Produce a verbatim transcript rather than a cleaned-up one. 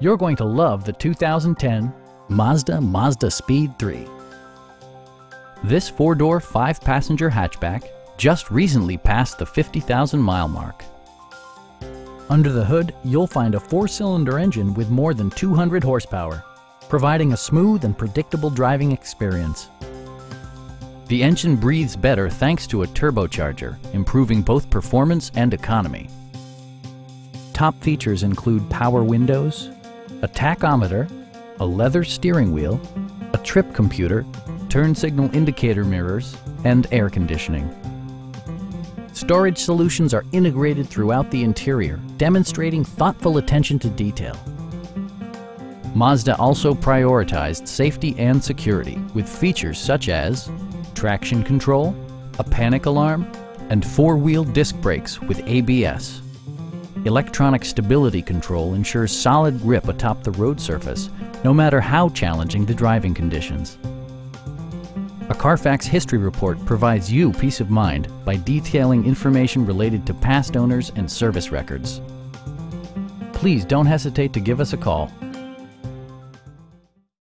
You're going to love the two thousand ten Mazda MazdaSPEED three. This four-door, five-passenger hatchback just recently passed the fifty thousand mile mark. Under the hood, you'll find a four-cylinder engine with more than two hundred horsepower, providing a smooth and predictable driving experience. The engine breathes better thanks to a turbocharger, improving both performance and economy. Top features include power windows, a tachometer, a leather steering wheel, a trip computer, turn signal indicator mirrors, and air conditioning. Storage solutions are integrated throughout the interior, demonstrating thoughtful attention to detail. Mazda also prioritized safety and security with features such as traction control, a panic alarm, and four-wheel disc brakes with A B S. Electronic stability control ensures solid grip atop the road surface, no matter how challenging the driving conditions. A Carfax history report provides you peace of mind by detailing information related to past owners and service records. Please don't hesitate to give us a call.